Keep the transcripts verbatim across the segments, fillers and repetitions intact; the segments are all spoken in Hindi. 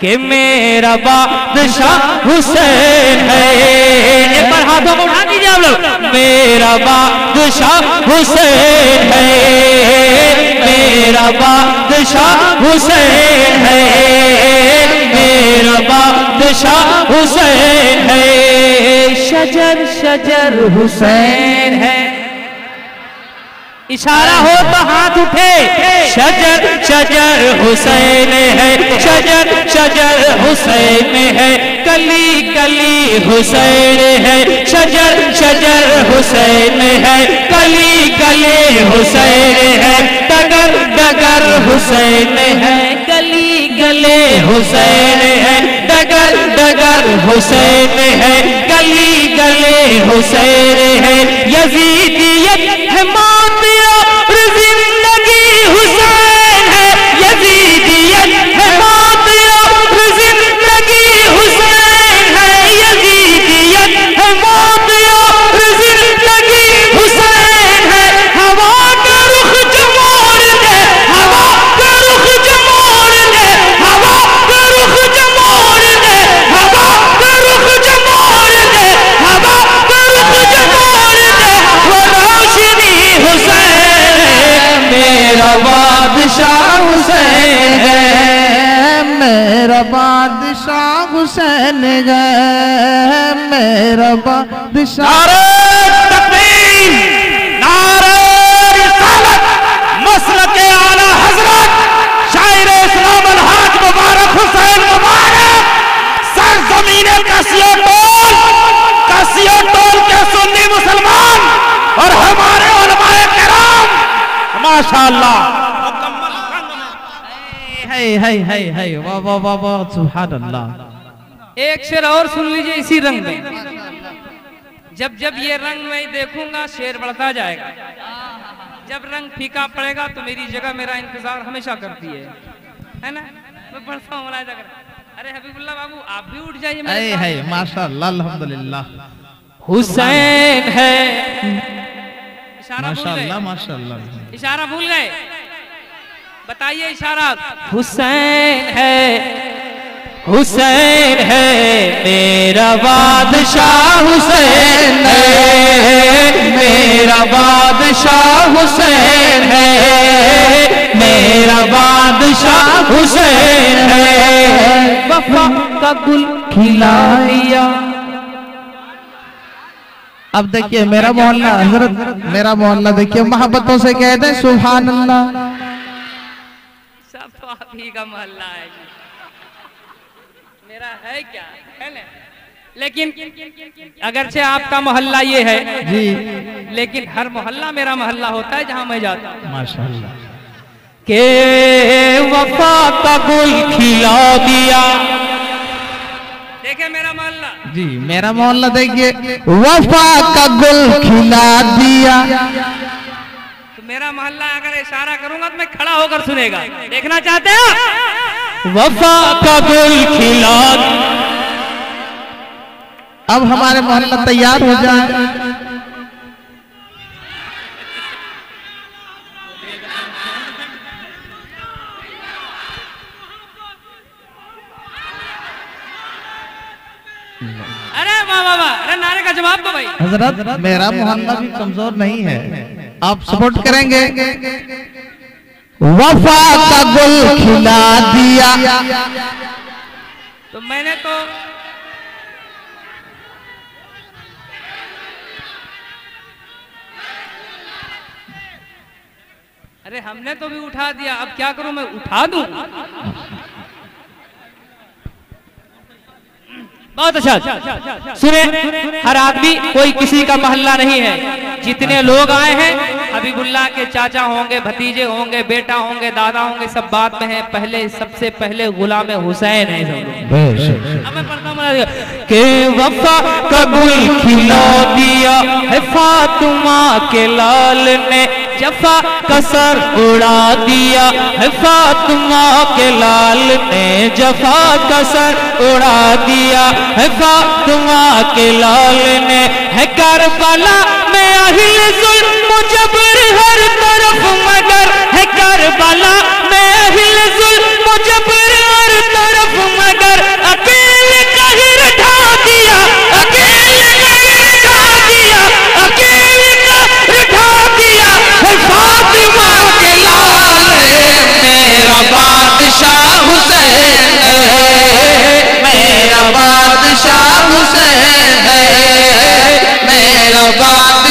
कि मेरा बादशाह हुसैन है। एक बार हाथों को उठा दीजिए आप लोग। मेरा बादशाह हुसैन है, मेरा बादशाह हुसैन है, मेरा बादशाह हुसैन है। शजर शजर हुसैन है, इशारा हो तो हाथ उठे। शजर शजर हुसैन है, शजर शजर हुसैन है, कली कली हुसैन है, शजर शजर हुसैन है, कली कली हुसैन है, डगर डगर हुसैन है, गली गले हुसैन है, डगर डगर हुसैन है, गली गले हुसैन है। यजीदियत है मौत और जिंदगी हुसैन है, यजीदियत है मौत और जिंदगी हुसैन है, यजीदियत है मौत और जिंदगी हुसैन है। हवा का रुख जो मोड़ दे, हवा का रुख जो मोड़ दे, हवा का रुख जो मोड़ दे, हवा का रुख जो मोड़ दे, हवा का रुख जो मोड़ दे, वो रोशनी हुसैन। मेरा बादशाह हुसैन है, मेरा बादशाह हुसैन है, मेरा बादशाह। नारे तकबीर, नारे रिसालत, मसलक आला हजरत शायर इस्लाम अलहाज मुबारक हुसैन मुबारक सरजमीन कसियो टोल, कसियो टोल के सुन्नी मुसलमान और हमारे उलमाए किराम माशाअल्लाह। है है है है वाह वाह वाह वाह सुभान अल्लाह। एक शेर और सुन लीजिए इसी रंग में। जब जब ये रंग मैं देखूंगा शेर बढ़ता जाएगा, जब रंग फीका पड़ेगा तो मेरी जगह मेरा इंतजार हमेशा करती है, है ना। मैं बढ़ता हूँ मुलायजा कर। अरे हबीबुल्लाह बाबू आप भी उठ जाइए। है है माशाअल्लाह अल्हम्दुलिल्लाह। हुसैन है माशाअल्लाह माशाअल्लाह। इशारा भूल गए, बताइए इशारा। हुसैन है, हुसैन है, मेरा बादशाह हुसैन है, मेरा बादशाह हुसैन है, मेरा बादशाह हुसैन है। वफा का गुल खिलाया। अब देखिए मेरा मोहल्ला हजरत, मेरा मोहल्ला देखिए मोहब्बतों से कह दे सुभान अल्लाह। सब तो आप ही का मोहल्ला है, मेरा है क्या, है ना। लेकिन अगरचे आपका मोहल्ला ये है जी, लेकिन हर मोहल्ला मेरा मोहल्ला होता है जहाँ मैं जाता हूँ माशाल्लाह। के वफा का गुल खिला दिया, देखे मेरा मोहल्ला जी, मेरा मोहल्ला देखिए वफा का गुल खिला दिया। तो मेरा मोहल्ला अगर इशारा करूंगा तो मैं खड़ा होकर सुनेगा। देखना चाहते हो वफा का गुल खिला। अब हमारे मोहल्ला तैयार हो जाए। अरे वाह वाह वाह, अरे नारे का जवाब दो भाई। हजरत मेरा मोहल्ला भी कमजोर नहीं है, आप सपोर्ट करेंगे। वफा का गुल खिला दिया। तो मैंने तो अरे हमने तो भी उठा दिया, अब क्या करूं मैं उठा दूं। बहुत अच्छा सुने। हर आदमी कोई किसी का मोहल्ला नहीं है। जितने लोग आए हैं हबीबुल्लाह के चाचा होंगे, भतीजे होंगे, बेटा होंगे, दादा होंगे, सब बात में है। पहले सबसे पहले गुलाम हुसैन है। के वफा का गुल खिला दिया है, फातिमा के लाल ने जफा कसर उड़ा दिया है, फातिमा के लाल ने जफा कसर उड़ा दिया है, फातिमा के लाल ने। है करबला में अहल जुल्म जबर हर तरफ मगर, है करबला में अहल जुल्म जबर हर तरफ मगर,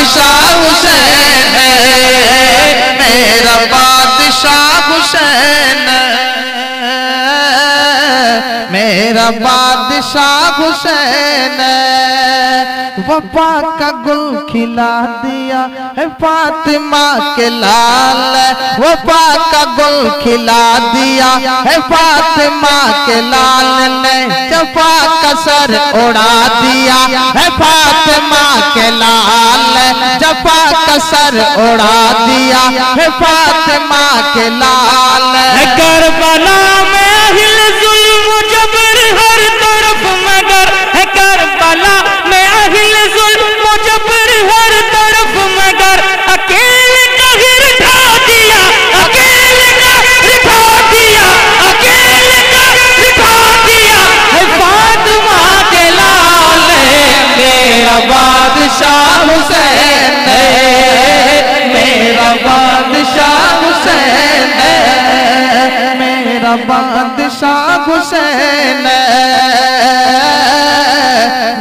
बादशाह हुसैन है, मेरा बादशाह हुसैन, मेरा बादशाह हुसैन। वफा का गुल खिला दिया है फातिमा के लाल, वफा का गुल खिला दिया है फातिमा के लाल ने, जफा का सर उड़ा दिया है फातिमा के लाल, जफा का सर उड़ा दिया है फातिमा के लाल। करबला में अहल जुल्म जबर हर तरफ मगर, करबला में अहल जुल्म जबर हर तरफ मगर, अकेले का गिरधा दिया, अकेले का गिरधा दिया, अकेले का गिरधा दिया है फातिमा के लाल। मेरा बादशाह हुसैन है, मेरा बादशाह हुसैन है, मेरा बादशाह हुसैन,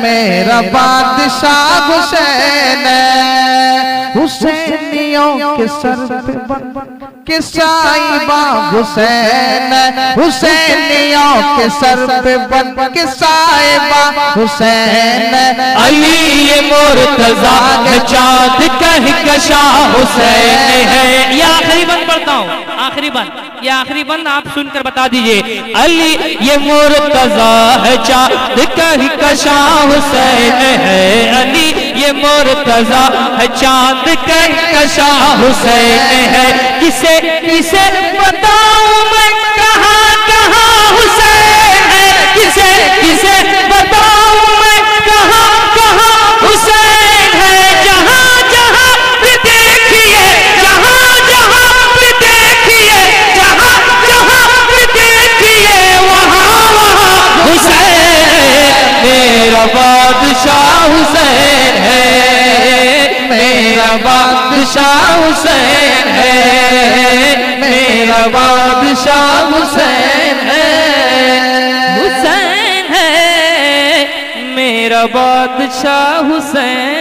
मेरा बादशाह हुसैन। हुसैनियों के सर पे बन के साईबा हुसैन, हुसैनियों के सर पे बन के साईबा हुसैन। अली मुर्तजा के चाँद कहकशा हुसैन है। ये आखिरी बंद पढ़ता हूँ, आखिरी बंद, ये आखिरी बंद आप सुनकर बता दीजिए। अली ये मुर्तजा है चाँद कहकशा हुसैन है, अली ये मुर्तजा है चाँद कहकशा हुसैन है। किसे किसे बताऊं मैं कहाँ कहाँ हुसैन है, किसे किसे बताऊं मैं कहाँ कहाँ हुसैन है। जहाँ जहाँ भी देखिए, जहाँ जहाँ भी देखिए, जहाँ जहाँ भी देखिए, वहाँ वहाँ हुसैन। मेरा बादशाह हुसैन है, मेरा बादशाह हुसैन है, मेरा बादशाह हुसैन है, हुसैन है, मेरा बादशाह हुसैन।